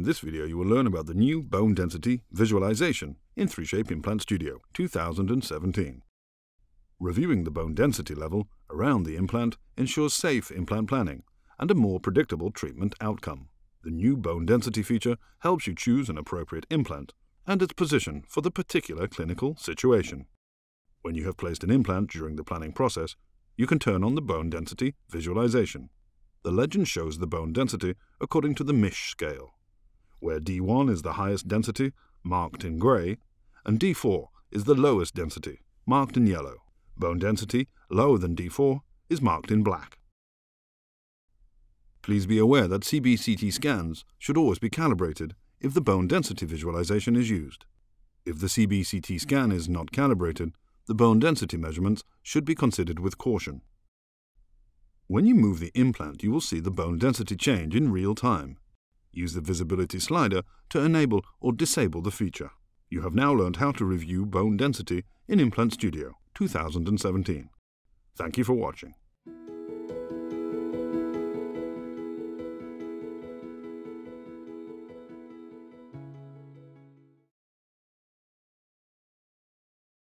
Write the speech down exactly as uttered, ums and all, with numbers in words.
In this video, you will learn about the new bone density visualization in three shape Implant Studio two thousand seventeen. Reviewing the bone density level around the implant ensures safe implant planning and a more predictable treatment outcome. The new bone density feature helps you choose an appropriate implant and its position for the particular clinical situation. When you have placed an implant during the planning process, you can turn on the bone density visualization. The legend shows the bone density according to the Misch scale, where D one is the highest density, marked in grey, and D four is the lowest density, marked in yellow. Bone density lower than D four is marked in black. Please be aware that C B C T scans should always be calibrated if the bone density visualization is used. If the C B C T scan is not calibrated, the bone density measurements should be considered with caution. When you move the implant, you will see the bone density change in real time. Use the visibility slider to enable or disable the feature. You have now learned how to review bone density in Implant Studio two thousand seventeen. Thank you for watching.